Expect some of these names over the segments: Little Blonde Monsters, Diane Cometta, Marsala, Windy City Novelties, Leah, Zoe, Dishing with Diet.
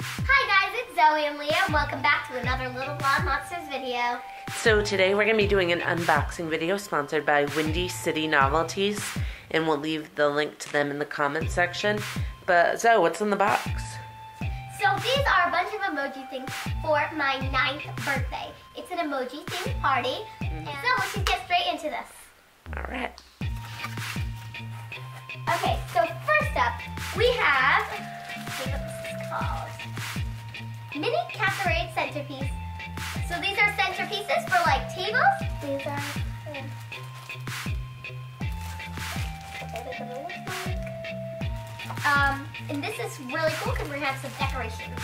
Hi guys, it's Zoe and Leah. Welcome back to another Little Blonde Monsters video. So today we're going to be doing an unboxing video sponsored by Windy City Novelties, and we'll leave the link to them in the comment section. But Zoe, what's in the box? So these are a bunch of emoji things for my 9th birthday. It's an emoji themed party, and so let's just get straight into this. Alright. Okay, so first up, we have, let's see what this is called, mini cafe centerpiece. So these are centerpieces for like tables. These are, and this is really cool because we're going to have some decorations.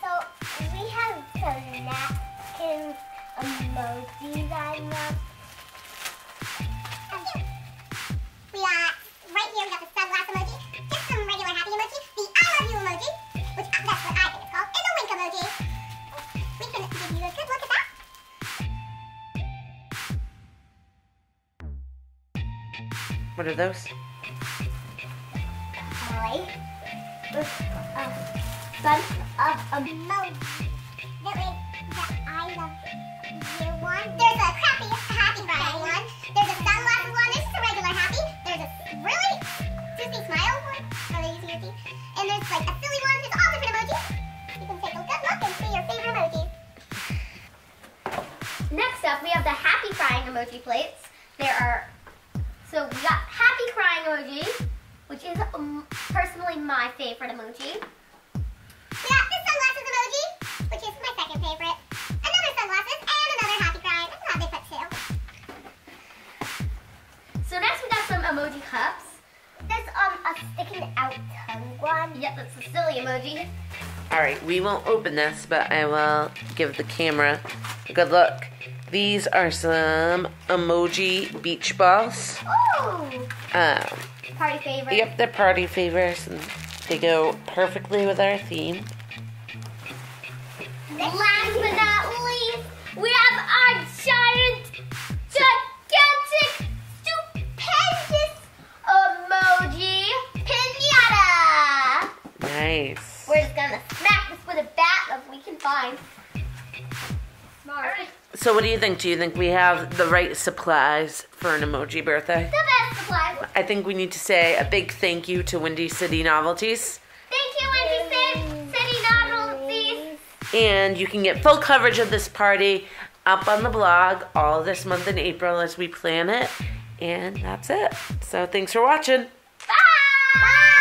So we have some napkins, emojis I love. Right here we got the sunglass emoji, just some regular happy emoji, the I love you emoji, which that's what I think it's called, and the wink emoji. We can give you a good look at that. What are those? With a bunch of emojis. There is the I love you one. There's a crappy happy Friday one. There's a sunglass one. There's just a regular happy. There's a really toothy smile one. Are they using your teeth? And there's like a silly one. There's all different emojis. You can take a good look and see your favorite emojis. Next up, we have the happy crying emoji plates. So we got happy crying emoji, which is personally my favorite emoji. We got the sunglasses emoji, which is my second favorite. Another sunglasses and another happy crying. That's how they put two. So next we got some emoji cups. There's a sticking out tongue one. Yep, that's a silly emoji. All right, we won't open this, but I will give the camera a good look. These are some emoji beach balls. Ooh! Party favors. Yep, they're party favors. And they go perfectly with our theme. Last but not least, we have our giant, gigantic, stupendous emoji pinata. Nice. We're just gonna smack this with a bat if we can find. Smart. So what do you think? Do you think we have the right supplies for an emoji birthday? The best supplies. I think we need to say a big thank you to Windy City Novelties. Thank you, Windy City Novelties. And you can get full coverage of this party up on the blog all this month in April as we plan it. And that's it. So thanks for watching. Bye. Bye.